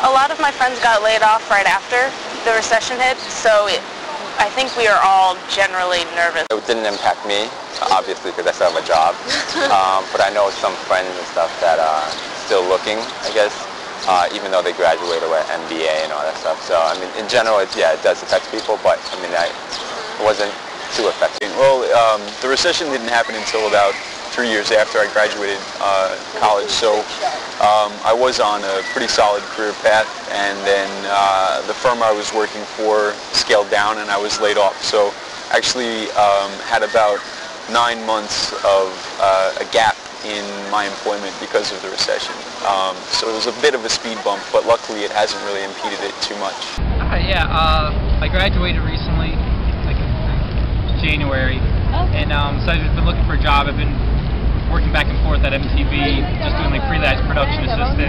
A lot of my friends got laid off right after the recession hit, so I think we are all generally nervous. It didn't impact me, obviously, because I still have a job. But I know some friends and stuff that are still looking, I guess, even though they graduated with an MBA and all that stuff. So, I mean, in general, it does affect people, but, I mean, it wasn't too affecting. Well, the recession didn't happen until about 3 years after I graduated college, so I was on a pretty solid career path, and then the firm I was working for scaled down and I was laid off. So actually had about 9 months of a gap in my employment because of the recession. So it was a bit of a speed bump, but luckily it hasn't really impeded it too much. I graduated recently, like January, and so I've been looking for a job. I've been working back and forth at MTV, just doing like freelance production assistant.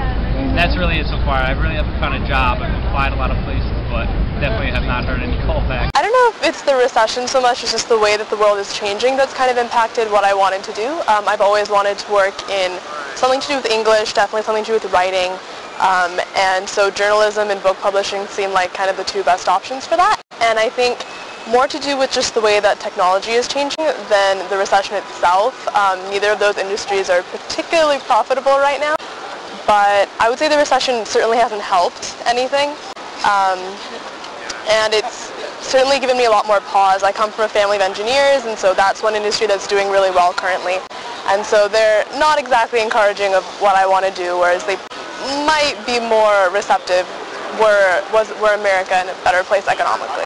That's really it so far. I really haven't found a job. I've applied a lot of places, but definitely have not heard any callback. I don't know if it's the recession so much. It's just the way that the world is changing that's kind of impacted what I wanted to do. I've always wanted to work in something to do with English, definitely something to do with writing, and so journalism and book publishing seem like kind of the two best options for that. And I think more to do with just the way that technology is changing than the recession itself. Neither of those industries are particularly profitable right now, but I would say the recession certainly hasn't helped anything, and it's certainly given me a lot more pause. I come from a family of engineers, and so that's one industry that's doing really well currently, and so they're not exactly encouraging of what I want to do, whereas they might be more receptive were America in a better place economically.